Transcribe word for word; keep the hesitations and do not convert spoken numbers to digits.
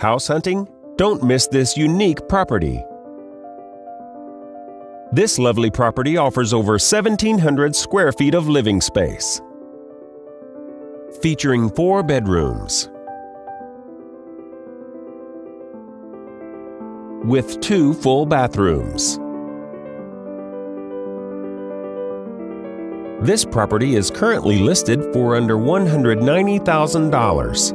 House hunting? Don't miss this unique property. This lovely property offers over seventeen hundred square feet of living space, featuring four bedrooms with two full bathrooms. This property is currently listed for under one hundred ninety thousand dollars.